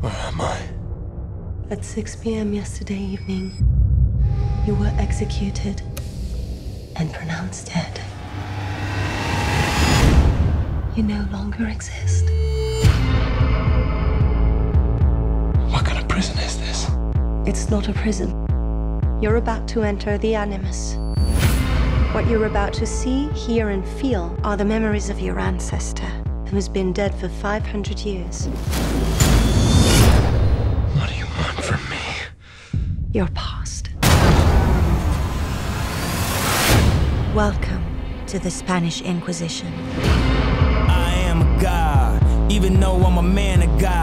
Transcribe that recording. Where am I? At 6 p.m. yesterday evening, you were executed and pronounced dead. You no longer exist. What kind of prison is this? It's not a prison. You're about to enter the Animus. What you're about to see, hear, and feel are the memories of your ancestor, who has been dead for 500 years. What do you want from me? Your past. Welcome to the Spanish Inquisition. I am a god, even though I'm a man of God.